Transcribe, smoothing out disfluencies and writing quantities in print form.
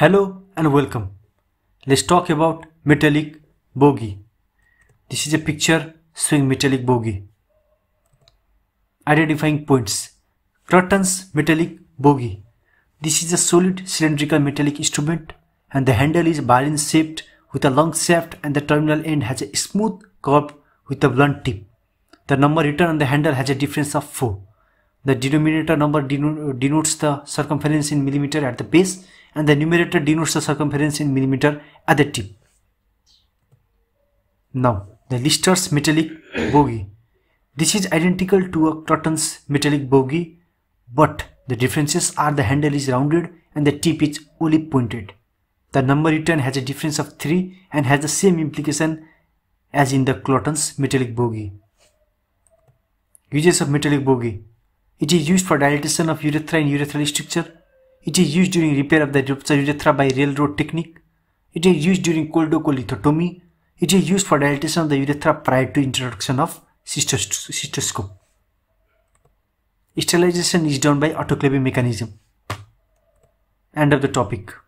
Hello and welcome. Let's talk about metallic bougie. This is a picture showing metallic bougie. Identifying points. Clutton's metallic bougie. This is a solid cylindrical metallic instrument and the handle is violin shaped with a long shaft and the terminal end has a smooth curve with a blunt tip. The number written on the handle has a difference of 4. The denominator number denotes the circumference in millimeter at the base, and the numerator denotes the circumference in millimeter at the tip. Now, the Lister's metallic bougie. This is identical to a Clutton's metallic bougie, but the differences are the handle is rounded and the tip is olive pointed. The number written has a difference of 3 and has the same implication as in the Clutton's metallic bougie. Uses of metallic bougie. It is used for dilatation of urethra and urethral structure. It is used during repair of the urethra by railroad technique. It is used during cholecystectomy. It is used for dilatation of the urethra prior to introduction of cystoscope. Sterilization is done by autoclaving mechanism. End of the topic.